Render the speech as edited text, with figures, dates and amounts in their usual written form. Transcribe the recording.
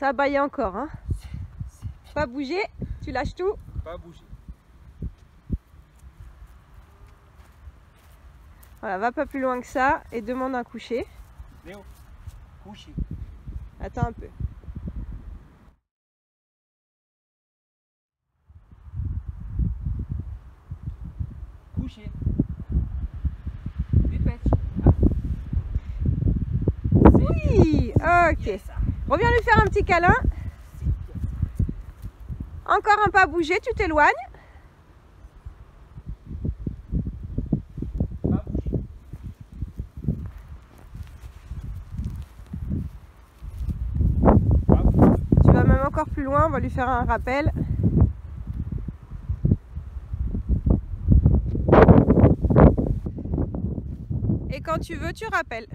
Ça baille encore, hein. Pas bouger, tu lâches tout. Pas bouger. Voilà, va pas plus loin que ça et demande un coucher. Néo, coucher. Attends un peu. Coucher. Dépêche. Oui, ok. Reviens lui faire un petit câlin. Encore un pas bougé, tu t'éloignes. Tu vas même encore plus loin, on va lui faire un rappel. Et quand tu veux, tu rappelles.